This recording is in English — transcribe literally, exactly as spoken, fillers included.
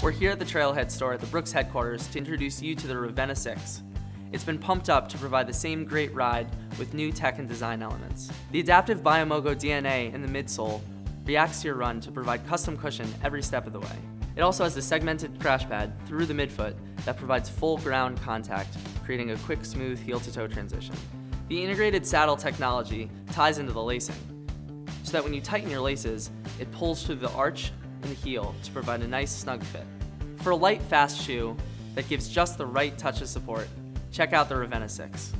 We're here at the Trailhead store at the Brooks headquarters to introduce you to the Ravenna six. It's been pumped up to provide the same great ride with new tech and design elements. The adaptive Biomogo D N A in the midsole reacts to your run to provide custom cushion every step of the way. It also has a segmented crash pad through the midfoot that provides full ground contact, creating a quick, smooth heel-to-toe transition. The integrated saddle technology ties into the lacing, so that when you tighten your laces, it pulls through the arch and the heel to provide a nice, snug fit. For a light, fast shoe that gives just the right touch of support, check out the Ravenna six.